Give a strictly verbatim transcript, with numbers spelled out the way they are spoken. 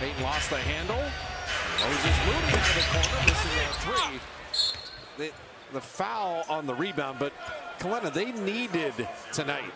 Payton lost the handle. Moses Moody out of the corner, missing that three. The, the foul on the rebound, but Kalena, they needed tonight.